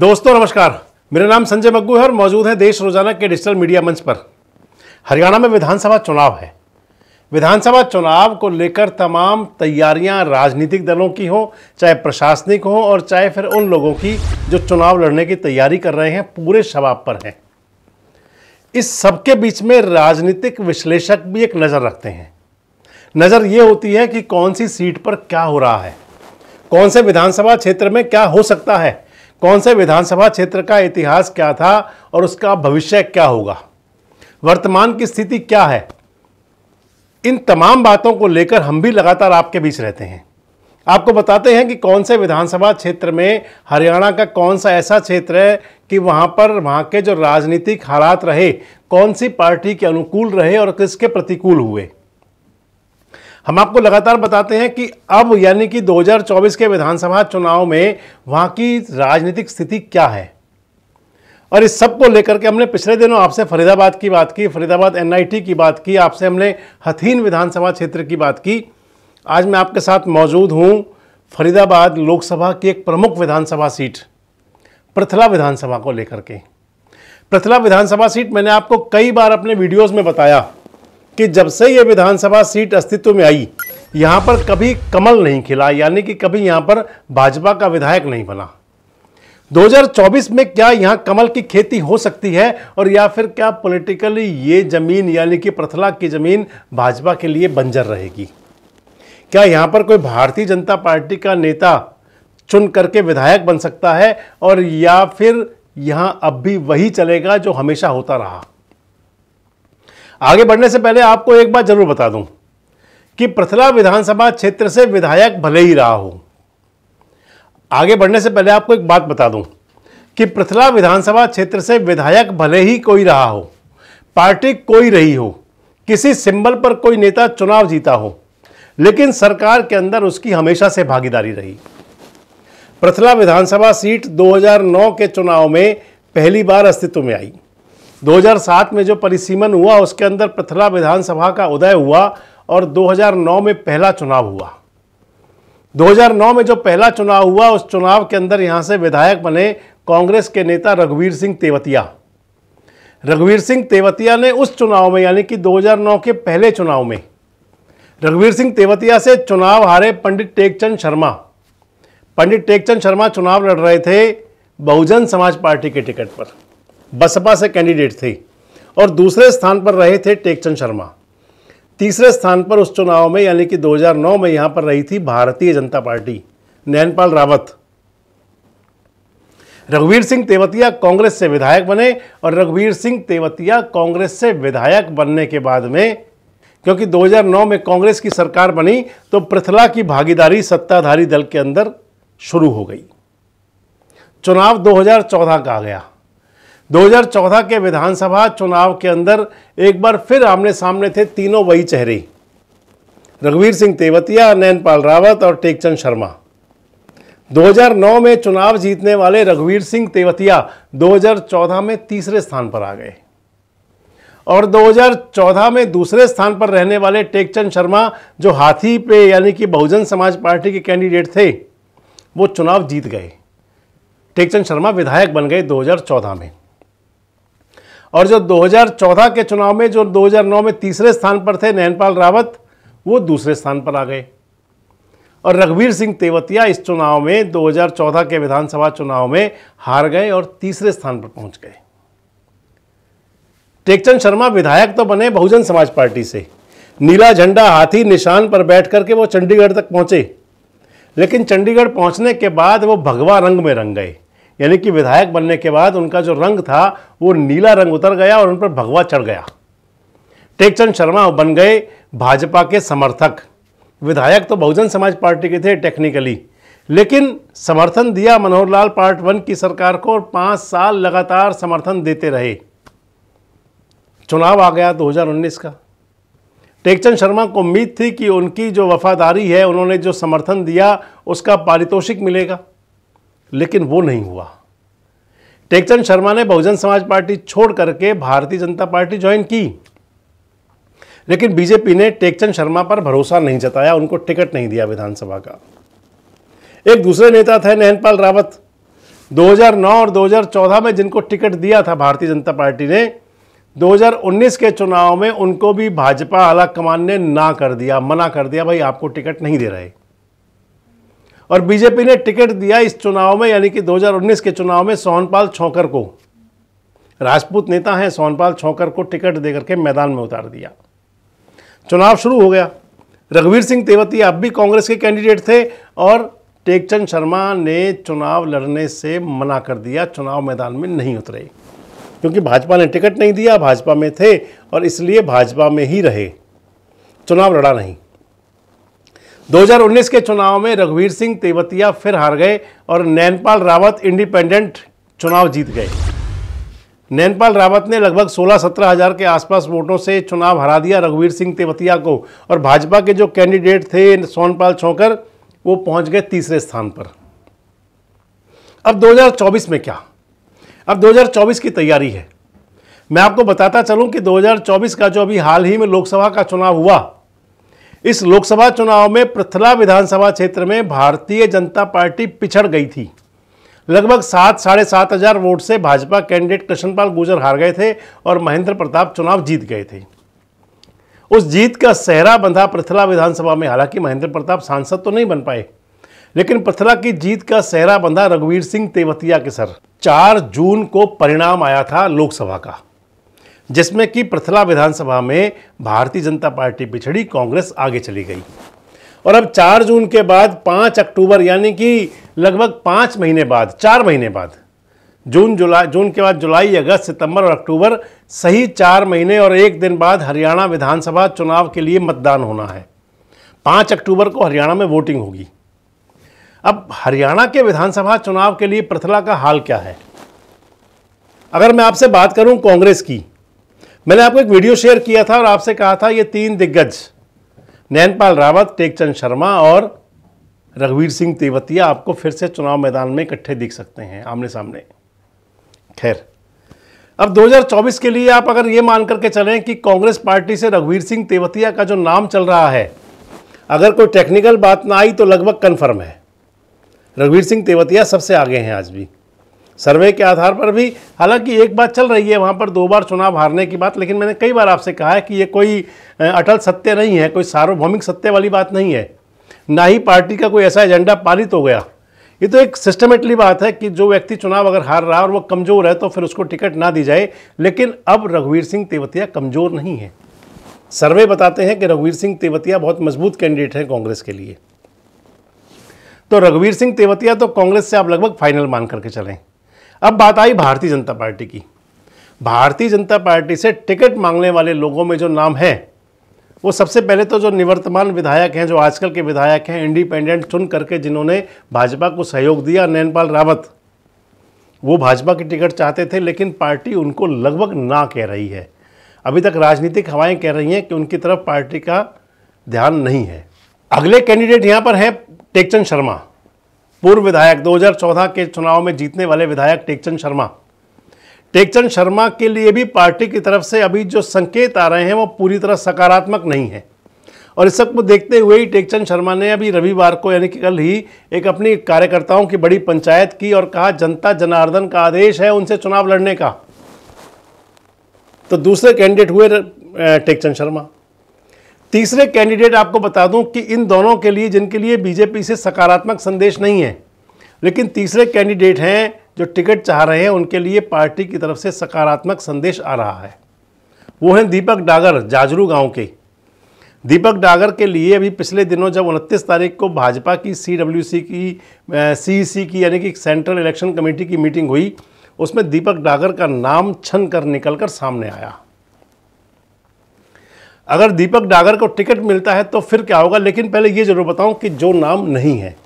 दोस्तों नमस्कार, मेरा नाम संजय मग्गू है और मौजूद है देश रोजाना के डिजिटल मीडिया मंच पर। हरियाणा में विधानसभा चुनाव है। विधानसभा चुनाव को लेकर तमाम तैयारियां राजनीतिक दलों की हो, चाहे प्रशासनिक हो और चाहे फिर उन लोगों की जो चुनाव लड़ने की तैयारी कर रहे हैं, पूरे शबाब पर हैं। इस सबके बीच में राजनीतिक विश्लेषक भी एक नज़र रखते हैं। नज़र ये होती है कि कौन सी सीट पर क्या हो रहा है, कौन से विधानसभा क्षेत्र में क्या हो सकता है, कौन से विधानसभा क्षेत्र का इतिहास क्या था और उसका भविष्य क्या होगा, वर्तमान की स्थिति क्या है। इन तमाम बातों को लेकर हम भी लगातार आपके बीच रहते हैं, आपको बताते हैं कि कौन से विधानसभा क्षेत्र में हरियाणा का कौन सा ऐसा क्षेत्र है कि वहाँ पर वहाँ के जो राजनीतिक हालात रहे, कौन सी पार्टी के अनुकूल रहे और किसके प्रतिकूल हुए। हम आपको लगातार बताते हैं कि अब यानी कि 2024 के विधानसभा चुनाव में वहाँ की राजनीतिक स्थिति क्या है। और इस सब को लेकर के हमने पिछले दिनों आपसे फरीदाबाद की बात की, फरीदाबाद एनआईटी की बात की, आपसे हमने हथीन विधानसभा क्षेत्र की बात की। आज मैं आपके साथ मौजूद हूँ फरीदाबाद लोकसभा की एक प्रमुख विधानसभा सीट पृथला विधानसभा को लेकर के। पृथला विधानसभा सीट मैंने आपको कई बार अपने वीडियोज़ में बताया कि जब से ये विधानसभा सीट अस्तित्व में आई, यहाँ पर कभी कमल नहीं खिला, यानी कि कभी यहाँ पर भाजपा का विधायक नहीं बना। 2024 में क्या यहाँ कमल की खेती हो सकती है और या फिर क्या पॉलिटिकली ये ज़मीन यानी कि पृथला की ज़मीन भाजपा के लिए बंजर रहेगी। क्या यहाँ पर कोई भारतीय जनता पार्टी का नेता चुन करके विधायक बन सकता है और या फिर यहाँ अब भी वही चलेगा जो हमेशा होता रहा। आगे बढ़ने से पहले आपको एक बात जरूर बता दूं कि पृथला विधानसभा क्षेत्र से विधायक भले ही रहा हो, आगे बढ़ने से पहले आपको एक बात बता दूं कि पृथला विधानसभा क्षेत्र से विधायक भले ही कोई रहा हो, पार्टी कोई रही हो, किसी सिंबल पर कोई नेता चुनाव जीता हो, लेकिन सरकार के अंदर उसकी हमेशा से भागीदारी रही। पृथला विधानसभा सीट 2009 के चुनाव में पहली बार अस्तित्व में आई। 2007 में जो परिसीमन हुआ उसके अंदर पृथला विधानसभा का उदय हुआ और 2009 में पहला चुनाव हुआ। 2009 में जो पहला चुनाव हुआ उस चुनाव के अंदर यहाँ से विधायक बने कांग्रेस के नेता रघुवीर सिंह तेवतिया। रघुवीर सिंह तेवतिया ने उस चुनाव में यानी कि 2009 के पहले चुनाव में रघुवीर सिंह तेवतिया से चुनाव हारे पंडित टेक चंद शर्मा। पंडित टेक चंद शर्मा चुनाव लड़ रहे थे बहुजन समाज पार्टी के टिकट पर, बसपा से कैंडिडेट थे और दूसरे स्थान पर रहे थे टेक चंद शर्मा। तीसरे स्थान पर उस चुनाव में यानी कि 2009 में यहाँ पर रही थी भारतीय जनता पार्टी, नयनपाल रावत। रघुवीर सिंह तेवतिया कांग्रेस से विधायक बने और रघुवीर सिंह तेवतिया कांग्रेस से विधायक बनने के बाद में, क्योंकि 2009 में कांग्रेस की सरकार बनी तो पृथला की भागीदारी सत्ताधारी दल के अंदर शुरू हो गई। चुनाव 2014 का आ गया। 2014 के विधानसभा चुनाव के अंदर एक बार फिर आमने सामने थे तीनों वही चेहरे, रघुवीर सिंह तेवतिया, नयनपाल रावत और टेकचंद शर्मा। 2009 में चुनाव जीतने वाले रघुवीर सिंह तेवतिया 2014 में तीसरे स्थान पर आ गए और 2014 में दूसरे स्थान पर रहने वाले टेकचंद शर्मा, जो हाथी पे यानी कि बहुजन समाज पार्टी के कैंडिडेट थे, वो चुनाव जीत गए। टेकचंद शर्मा विधायक बन गए 2014 में। और जो 2014 के चुनाव में, जो 2009 में तीसरे स्थान पर थे नयनपाल रावत, वो दूसरे स्थान पर आ गए और रघुवीर सिंह तेवतिया इस चुनाव में 2014 के विधानसभा चुनाव में हार गए और तीसरे स्थान पर पहुंच गए। टेकचंद शर्मा विधायक तो बने बहुजन समाज पार्टी से, नीला झंडा हाथी निशान पर बैठ करके वो चंडीगढ़ तक पहुंचे, लेकिन चंडीगढ़ पहुंचने के बाद वो भगवा रंग में रंग गए, यानी कि विधायक बनने के बाद उनका जो रंग था वो नीला रंग उतर गया और उन पर भगवा चढ़ गया। टेकचंद शर्मा बन गए भाजपा के समर्थक। विधायक तो बहुजन समाज पार्टी के थे टेक्निकली, लेकिन समर्थन दिया मनोहर लाल पार्ट 1 की सरकार को और 5 साल लगातार समर्थन देते रहे। चुनाव आ गया 2019 का। टेकचंद शर्मा को उम्मीद थी कि उनकी जो वफादारी है, उन्होंने जो समर्थन दिया, उसका पारितोषिक मिलेगा, लेकिन वो नहीं हुआ। टेकचंद शर्मा ने बहुजन समाज पार्टी छोड़ करके भारतीय जनता पार्टी ज्वाइन की, लेकिन बीजेपी ने टेकचंद शर्मा पर भरोसा नहीं जताया, उनको टिकट नहीं दिया विधानसभा का। एक दूसरे नेता थे नयनपाल रावत। 2009 और 2014 में जिनको टिकट दिया था भारतीय जनता पार्टी ने, 2019 के चुनाव में उनको भी भाजपा आला कमान ने ना कर दिया, मना कर दिया, भाई आपको टिकट नहीं दे रहे। और बीजेपी ने टिकट दिया इस चुनाव में, यानी कि 2019 के चुनाव में सोनपाल छौकर को, राजपूत नेता हैं, सोनपाल छौकर को टिकट दे करके मैदान में उतार दिया। चुनाव शुरू हो गया। रघुवीर सिंह तेवतिया अब भी कांग्रेस के कैंडिडेट थे और टेक चंद शर्मा ने चुनाव लड़ने से मना कर दिया, चुनाव मैदान में नहीं उतरे क्योंकि भाजपा ने टिकट नहीं दिया, भाजपा में थे और इसलिए भाजपा में ही रहे, चुनाव लड़ा नहीं। 2019 के चुनाव में रघुवीर सिंह तेवतिया फिर हार गए और नयनपाल रावत इंडिपेंडेंट चुनाव जीत गए। नयनपाल रावत ने लगभग 16-17 हज़ार के आसपास वोटों से चुनाव हरा दिया रघुवीर सिंह तेवतिया को, और भाजपा के जो कैंडिडेट थे सोनपाल छौकर वो पहुंच गए तीसरे स्थान पर। अब 2024 में क्या, अब 2024 की तैयारी है। मैं आपको बताता चलूं कि 2024 का जो अभी हाल ही में लोकसभा का चुनाव हुआ, इस लोकसभा चुनाव में पृथला विधानसभा क्षेत्र में भारतीय जनता पार्टी पिछड़ गई थी। लगभग 7-7.5 हज़ार वोट से भाजपा कैंडिडेट कृष्णपाल गुर्जर हार गए थे और महेंद्र प्रताप चुनाव जीत गए थे। उस जीत का सेहरा बंधा पृथला विधानसभा में। हालांकि महेंद्र प्रताप सांसद तो नहीं बन पाए, लेकिन पृथला की जीत का सेहरा बंधा रघुवीर सिंह तेवतिया के सर। 4 जून को परिणाम आया था लोकसभा का, जिसमें कि पृथला विधानसभा में भारतीय जनता पार्टी पिछड़ी, कांग्रेस आगे चली गई। और अब 4 जून के बाद 5 अक्टूबर यानी कि लगभग 5 महीने बाद, 4 महीने बाद, जून के बाद जुलाई, अगस्त, सितंबर और अक्टूबर, सही 4 महीने और 1 दिन बाद हरियाणा विधानसभा चुनाव के लिए मतदान होना है। 5 अक्टूबर को हरियाणा में वोटिंग होगी। अब हरियाणा के विधानसभा चुनाव के लिए पृथला का हाल क्या है? अगर मैं आपसे बात करूं कांग्रेस की, मैंने आपको एक वीडियो शेयर किया था और आपसे कहा था ये 3 दिग्गज नयनपाल रावत, टेकचंद शर्मा और रघुवीर सिंह तेवतिया आपको फिर से चुनाव मैदान में इकट्ठे दिख सकते हैं, आमने सामने। खैर, अब 2024 के लिए आप अगर ये मान करके चलें कि कांग्रेस पार्टी से रघुवीर सिंह तेवतिया का जो नाम चल रहा है, अगर कोई टेक्निकल बात ना आई तो लगभग कन्फर्म है, रघुवीर सिंह तेवतिया सबसे आगे हैं आज भी सर्वे के आधार पर भी। हालांकि एक बात चल रही है वहाँ पर, 2 बार चुनाव हारने की बात, लेकिन मैंने कई बार आपसे कहा है कि ये कोई अटल सत्य नहीं है, कोई सार्वभौमिक सत्य वाली बात नहीं है, ना ही पार्टी का कोई ऐसा एजेंडा पारित हो गया। ये तो एक सिस्टमेटिकली बात है कि जो व्यक्ति चुनाव अगर हार रहा और वो कमज़ोर है तो फिर उसको टिकट ना दी जाए। लेकिन अब रघुवीर सिंह तेवतिया कमज़ोर नहीं है, सर्वे बताते हैं कि रघुवीर सिंह तेवतिया बहुत मजबूत कैंडिडेट हैं कांग्रेस के लिए। तो रघुवीर सिंह तेवतिया तो कांग्रेस से आप लगभग फाइनल मान करके चलें। अब बात आई भारतीय जनता पार्टी की। भारतीय जनता पार्टी से टिकट मांगने वाले लोगों में जो नाम है वो सबसे पहले तो जो निवर्तमान विधायक हैं, जो आजकल के विधायक हैं, इंडिपेंडेंट चुन करके जिन्होंने भाजपा को सहयोग दिया, नयनपाल रावत, वो भाजपा की टिकट चाहते थे लेकिन पार्टी उनको लगभग ना कह रही है। अभी तक राजनीतिक हवाएं कह रही हैं कि उनकी तरफ पार्टी का ध्यान नहीं है। अगले कैंडिडेट यहाँ पर हैं टेकचंद शर्मा, पूर्व विधायक, 2014 के चुनाव में जीतने वाले विधायक टेकचंद शर्मा। टेकचंद शर्मा के लिए भी पार्टी की तरफ से अभी जो संकेत आ रहे हैं वो पूरी तरह सकारात्मक नहीं है। और इस सब को देखते हुए ही टेकचंद शर्मा ने अभी रविवार को यानी कि कल ही एक अपनी कार्यकर्ताओं की बड़ी पंचायत की और कहा जनता जनार्दन का आदेश है उनसे चुनाव लड़ने का। तो दूसरे कैंडिडेट हुए टेकचंद शर्मा। तीसरे कैंडिडेट आपको बता दूं कि इन दोनों के लिए जिनके लिए बीजेपी से सकारात्मक संदेश नहीं है, लेकिन तीसरे कैंडिडेट हैं जो टिकट चाह रहे हैं, उनके लिए पार्टी की तरफ से सकारात्मक संदेश आ रहा है। वो हैं दीपक डागर, जाजरू गांव के। दीपक डागर के लिए अभी पिछले दिनों जब 29 तारीख को भाजपा की सीईसी की यानी कि सेंट्रल इलेक्शन कमेटी की मीटिंग हुई, उसमें दीपक डागर का नाम छन कर निकल कर सामने आया। अगर दीपक डागर को टिकट मिलता है तो फिर क्या होगा, लेकिन पहले ये जरूर बताऊं कि जो नाम नहीं है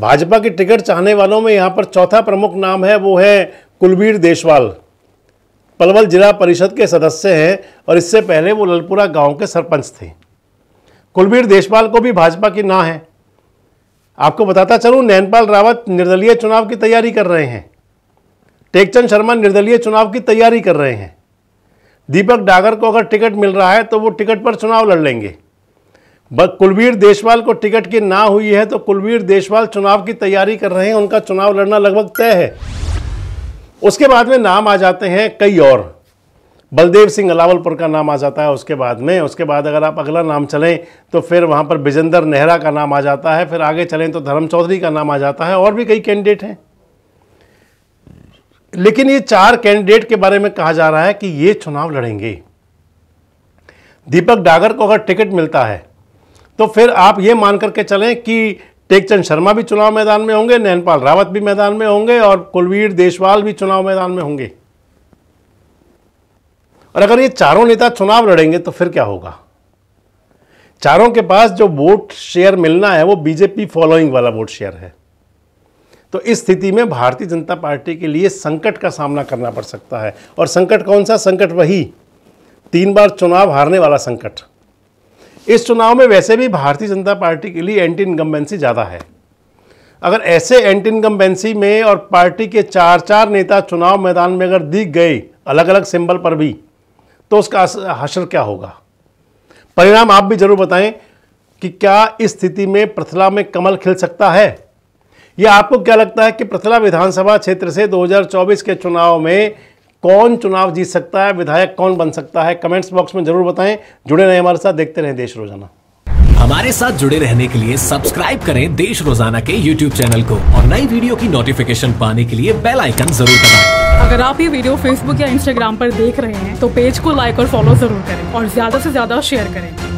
भाजपा की टिकट चाहने वालों में, यहाँ पर चौथा प्रमुख नाम है, वो है कुलवीर देशवाल। पलवल जिला परिषद के सदस्य हैं और इससे पहले वो ललपुरा गांव के सरपंच थे। कुलवीर देशवाल को भी भाजपा की ना है। आपको बताता चलूँ, नयनपाल रावत निर्दलीय चुनाव की तैयारी कर रहे हैं, टेकचंद शर्मा निर्दलीय चुनाव की तैयारी कर रहे हैं। दीपक डागर को अगर टिकट मिल रहा है तो वो टिकट पर चुनाव लड़ लेंगे। कुलवीर देशवाल को टिकट की ना हुई है तो कुलवीर देशवाल चुनाव की तैयारी कर रहे हैं, उनका चुनाव लड़ना लगभग तय है। उसके बाद में नाम आ जाते हैं कई और, बलदेव सिंह अलावलपुर का नाम आ जाता है। उसके बाद अगर आप अगला नाम चलें तो फिर वहाँ पर बिजेंद्र नेहरा का नाम आ जाता है, फिर आगे चलें तो धर्म चौधरी का नाम आ जाता है, और भी कई कैंडिडेट हैं। लेकिन ये चार कैंडिडेट के बारे में कहा जा रहा है कि ये चुनाव लड़ेंगे। दीपक डागर को अगर टिकट मिलता है तो फिर आप ये मान करके चलें कि टेक चंद शर्मा भी चुनाव मैदान में होंगे, नयनपाल रावत भी मैदान में होंगे और कुलवीर देशवाल भी चुनाव मैदान में होंगे। और अगर ये चारों नेता चुनाव लड़ेंगे तो फिर क्या होगा? चारों के पास जो वोट शेयर मिलना है वो बीजेपी फॉलोइंग वाला वोट शेयर है। तो इस स्थिति में भारतीय जनता पार्टी के लिए संकट का सामना करना पड़ सकता है। और संकट कौन सा? संकट वही 3 बार चुनाव हारने वाला संकट। इस चुनाव में वैसे भी भारतीय जनता पार्टी के लिए एंटी इनकम्बेंसी ज़्यादा है। अगर ऐसे एंटी इनकम्बेंसी में और पार्टी के 4-4 नेता चुनाव मैदान में अगर दिख गए अलग अलग सिंबल पर भी, तो उसका हश्र क्या होगा? परिणाम आप भी जरूर बताएं कि क्या इस स्थिति में पृथला में कमल खिल सकता है, या आपको क्या लगता है कि पृथला विधानसभा क्षेत्र से 2024 के चुनाव में कौन चुनाव जीत सकता है, विधायक कौन बन सकता है? कमेंट्स बॉक्स में जरूर बताएं। जुड़े रहें हमारे साथ, देखते रहें देश रोजाना। हमारे साथ जुड़े रहने के लिए सब्सक्राइब करें देश रोजाना के YouTube चैनल को और नई वीडियो की नोटिफिकेशन पाने के लिए बेल आइकन जरूर दबाएं। अगर आप ये वीडियो Facebook या Instagram पर देख रहे हैं तो पेज को लाइक और फॉलो जरूर करें और ज्यादा से ज्यादा शेयर करें।